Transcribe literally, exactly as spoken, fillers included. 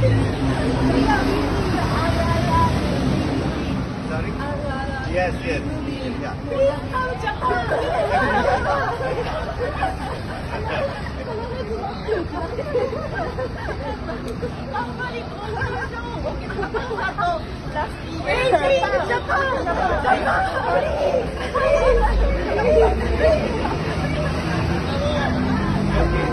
Sorry? Yes, yes. Yeah. Okay.